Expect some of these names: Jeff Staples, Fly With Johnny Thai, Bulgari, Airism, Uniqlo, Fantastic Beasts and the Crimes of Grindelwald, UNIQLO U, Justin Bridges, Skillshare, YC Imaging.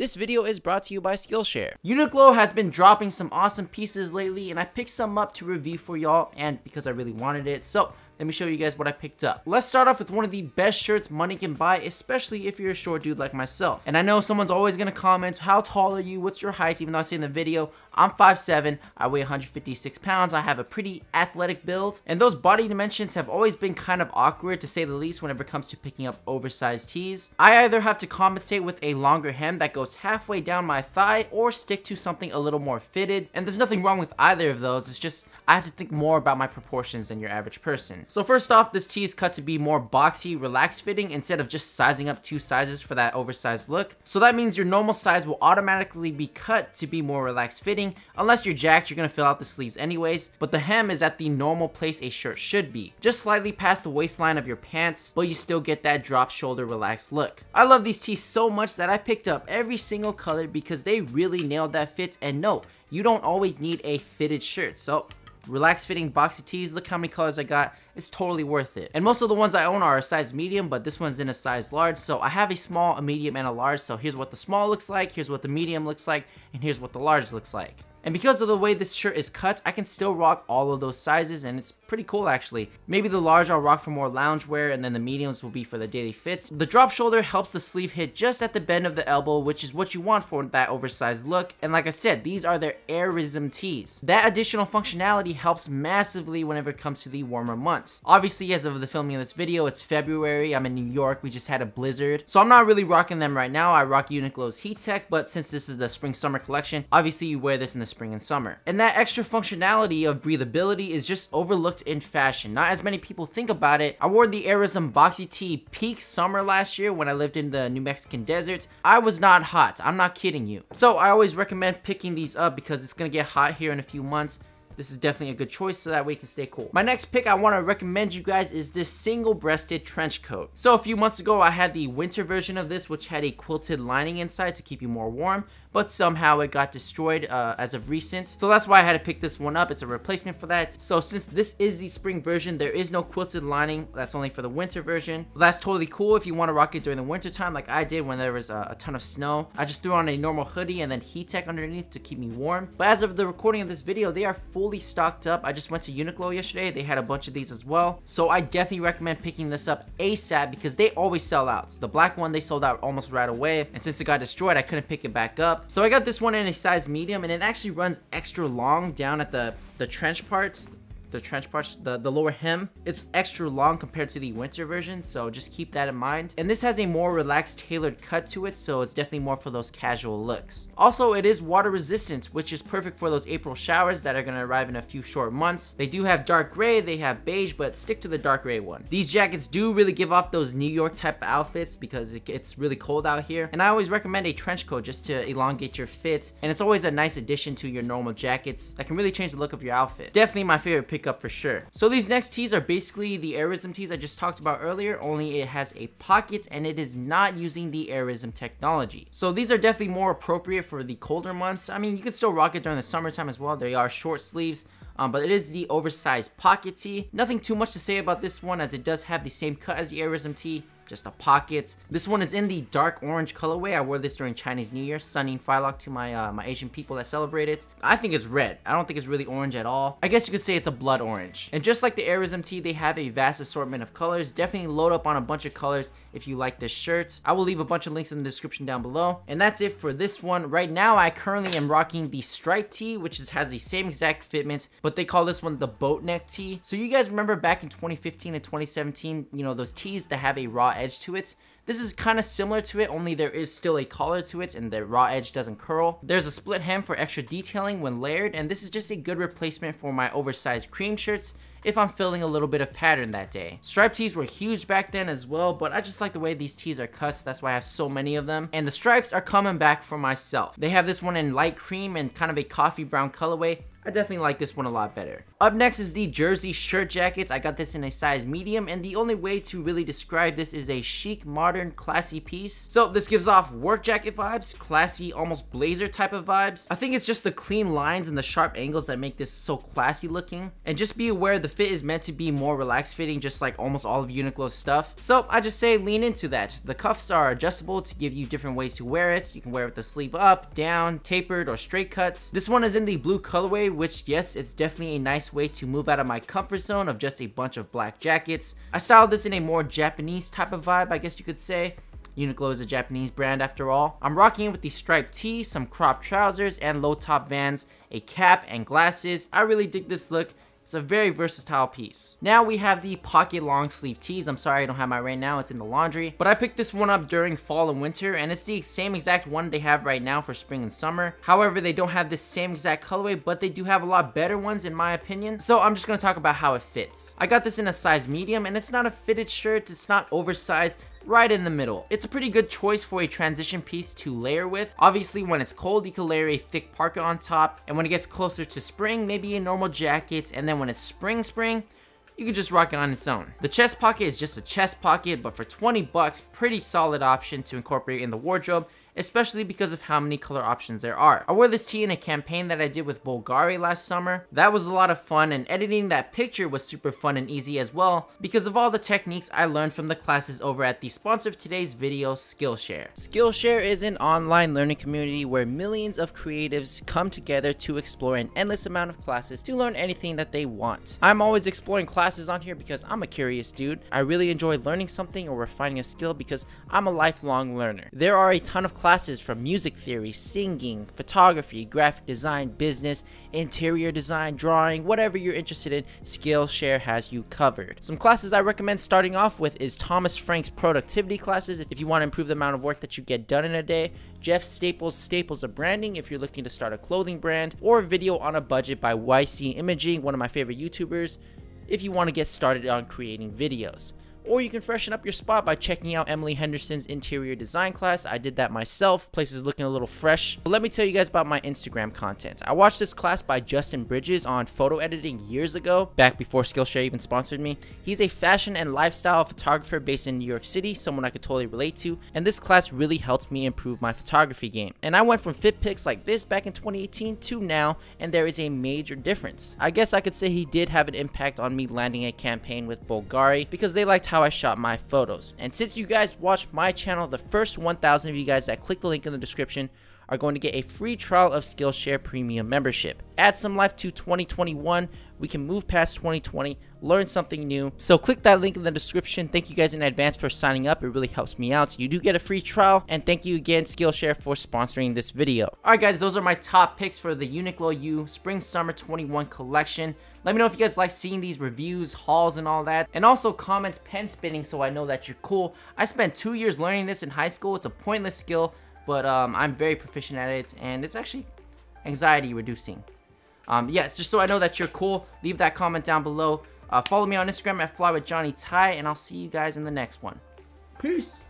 This video is brought to you by Skillshare. Uniqlo has been dropping some awesome pieces lately, and I picked some up to review for y'all, and because I really wanted it. So let me show you guys what I picked up. Let's start off with one of the best shirts money can buy, especially if you're a short dude like myself. And I know someone's always gonna comment, how tall are you? What's your height? Even though I say in the video, I'm 5'7", I weigh 156 pounds, I have a pretty athletic build. And those body dimensions have always been kind of awkward to say the least whenever it comes to picking up oversized tees. I either have to compensate with a longer hem that goes halfway down my thigh or stick to something a little more fitted. And there's nothing wrong with either of those, it's just I have to think more about my proportions than your average person. So first off, this tee is cut to be more boxy, relaxed fitting instead of just sizing up two sizes for that oversized look. So that means your normal size will automatically be cut to be more relaxed fitting. Unless you're jacked, you're gonna fill out the sleeves anyways, but the hem is at the normal place a shirt should be, just slightly past the waistline of your pants, but you still get that drop shoulder relaxed look. I love these tees so much that I picked up every single color because they really nailed that fit. And no, you don't always need a fitted shirt. So relaxed fitting boxy tees, look how many colors I got, it's totally worth it. And most of the ones I own are a size medium, but this one's in a size large, so I have a small, a medium, and a large. So here's what the small looks like, here's what the medium looks like, and here's what the large looks like. And because of the way this shirt is cut, I can still rock all of those sizes, and it's pretty cool actually. Maybe the large I'll rock for more loungewear, and then the mediums will be for the daily fits. The drop shoulder helps the sleeve hit just at the bend of the elbow, which is what you want for that oversized look. And like I said, these are their Airism tees. That additional functionality helps massively whenever it comes to the warmer months. Obviously, as of the filming of this video, it's February, I'm in New York, we just had a blizzard, so I'm not really rocking them right now. I rock Uniqlo's Heat Tech, but since this is the spring summer collection, obviously you wear this in the spring and summer. And that extra functionality of breathability is just overlooked in fashion. Not as many people think about it. I wore the Airism boxy tee peak summer last year when I lived in the New Mexican desert. I was not hot, I'm not kidding you. So I always recommend picking these up because it's gonna get hot here in a few months. This is definitely a good choice so that way you can stay cool. My next pick I want to recommend you guys is this single-breasted trench coat. So a few months ago I had the winter version of this which had a quilted lining inside to keep you more warm, but somehow it got destroyed as of recent. So that's why I had to pick this one up, it's a replacement for that. So since this is the spring version, there is no quilted lining, that's only for the winter version. That's totally cool if you want to rock it during the winter time like I did when there was a ton of snow. I just threw on a normal hoodie and then Heat Tech underneath to keep me warm. But as of the recording of this video, they are fully stocked up. I just went to UNIQLO yesterday, they had a bunch of these as well. So I definitely recommend picking this up ASAP because they always sell out. The black one, they sold out almost right away, and since it got destroyed I couldn't pick it back up. So I got this one in a size medium, and it actually runs extra long down at the trench parts. The trench parts, the lower hem, it's extra long compared to the winter version, so just keep that in mind. And this has a more relaxed tailored cut to it, so it's definitely more for those casual looks. Also, it is water resistant, which is perfect for those April showers that are gonna arrive in a few short months. They do have dark gray, they have beige, but stick to the dark gray one. These jackets do really give off those New York type of outfits because it gets really cold out here, and I always recommend a trench coat just to elongate your fit, and it's always a nice addition to your normal jackets that can really change the look of your outfit. Definitely my favorite pick up for sure. So these next tees are basically the Airism tees I just talked about earlier, only it has a pocket and it is not using the Airism technology. So these are definitely more appropriate for the colder months. I mean, you can still rock it during the summertime as well. They are short sleeves, but it is the oversized pocket tee. Nothing too much to say about this one as it does have the same cut as the Airism tee, just the pockets. This one is in the dark orange colorway. I wore this during Chinese New Year, sunning Phylok to my Asian people that celebrate it. I think it's red. I don't think it's really orange at all. I guess you could say it's a blood orange. And just like the Airism tee, they have a vast assortment of colors. Definitely load up on a bunch of colors if you like this shirt. I will leave a bunch of links in the description down below. And that's it for this one. Right now, I currently am rocking the striped tee, which has the same exact fitment, but they call this one the boat neck tee. So you guys remember back in 2015 and 2017, you know, those tees that have a raw edge to it. This is kind of similar to it, only there is still a collar to it and the raw edge doesn't curl. There's a split hem for extra detailing when layered, and this is just a good replacement for my oversized cream shirts if I'm feeling a little bit of pattern that day. Striped tees were huge back then as well, but I just like the way these tees are cut, so that's why I have so many of them. And the stripes are coming back for myself. They have this one in light cream and kind of a coffee brown colorway. I definitely like this one a lot better. Up next is the jersey shirt jackets. I got this in a size medium, and the only way to really describe this is a chic modern modern, classy piece. So this gives off work jacket vibes, classy, almost blazer type of vibes. I think it's just the clean lines and the sharp angles that make this so classy looking. And just be aware, the fit is meant to be more relaxed fitting, just like almost all of Uniqlo's stuff. So I just say lean into that. The cuffs are adjustable to give you different ways to wear it. You can wear it with the sleeve up, down, tapered, or straight cuts. This one is in the blue colorway, which yes, it's definitely a nice way to move out of my comfort zone of just a bunch of black jackets. I styled this in a more Japanese type of vibe, I guess you could say. Uniqlo is a Japanese brand after all. I'm rocking it with the striped tee, some cropped trousers, and low top Vans, a cap, and glasses. I really dig this look. It's a very versatile piece. Now we have the pocket long sleeve tees. I'm sorry I don't have mine right now, it's in the laundry. But I picked this one up during fall and winter, and it's the same exact one they have right now for spring and summer. However, they don't have this same exact colorway, but they do have a lot better ones in my opinion. So I'm just gonna talk about how it fits. I got this in a size medium, and it's not a fitted shirt, it's not oversized, right in the middle. It's a pretty good choice for a transition piece to layer with. Obviously when it's cold you can layer a thick parka on top, and when it gets closer to spring maybe a normal jacket, and then when it's spring you can just rock it on its own. The chest pocket is just a chest pocket, but for $20, pretty solid option to incorporate in the wardrobe, especially because of how many color options there are. I wore this tee in a campaign that I did with Bulgari last summer. That was a lot of fun, and editing that picture was super fun and easy as well because of all the techniques I learned from the classes over at the sponsor of today's video, Skillshare. Skillshare is an online learning community where millions of creatives come together to explore an endless amount of classes to learn anything that they want. I'm always exploring classes on here because I'm a curious dude. I really enjoy learning something or refining a skill because I'm a lifelong learner. There are a ton of classes from music theory, singing, photography, graphic design, business, interior design, drawing, whatever you're interested in, Skillshare has you covered. Some classes I recommend starting off with is Thomas Frank's productivity classes if you want to improve the amount of work that you get done in a day, Jeff Staples' Staples of Branding if you're looking to start a clothing brand, or Video on a Budget by YC Imaging, one of my favorite YouTubers, if you want to get started on creating videos. Or you can freshen up your spot by checking out Emily Henderson's interior design class. I did that myself. Place is looking a little fresh. But let me tell you guys about my Instagram content. I watched this class by Justin Bridges on photo editing years ago, back before Skillshare even sponsored me. He's a fashion and lifestyle photographer based in New York City, someone I could totally relate to. And this class really helped me improve my photography game. And I went from fit pics like this back in 2018 to now, and there is a major difference. I guess I could say he did have an impact on me landing a campaign with Bulgari because they liked how I shot my photos. And since you guys watch my channel, the first 1,000 of you guys that click the link in the description are going to get a free trial of Skillshare Premium membership. Add some life to 2021. We can move past 2020, learn something new. So click that link in the description. Thank you guys in advance for signing up. It really helps me out. So you do get a free trial, and thank you again, Skillshare, for sponsoring this video. All right guys, those are my top picks for the UNIQLO U Spring Summer 21 collection. Let me know if you guys like seeing these reviews, hauls, and all that. And also comments, pen spinning, so I know that you're cool. I spent 2 years learning this in high school. It's a pointless skill, but I'm very proficient at it, and it's actually anxiety reducing. Yeah, it's just so I know that you're cool. Leave that comment down below. Follow me on Instagram at Fly With Johnny Thai, and I'll see you guys in the next one. Peace.